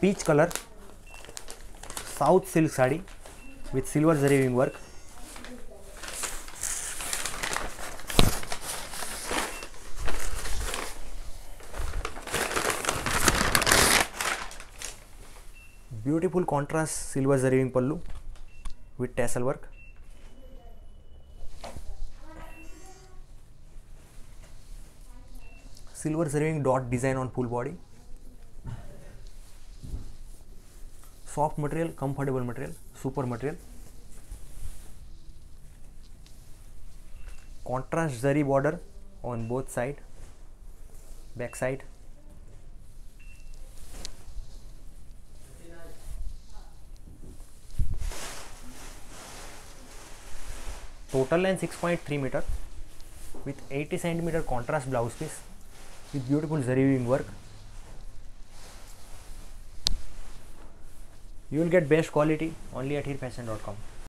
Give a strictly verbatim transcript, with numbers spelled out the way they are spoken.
Peach colour south silk sari with silver zari weaving work. Beautiful contrast silver zari weaving pallu with tassel work. Silver zari weaving dot design on full body. Soft material, comfortable material, super material. Contrast zari border on both side, back side. Total length six point three metre with eighty centimetre contrast blouse piece with beautiful zari weaving work. You will get best quality only at heer fashion dot com.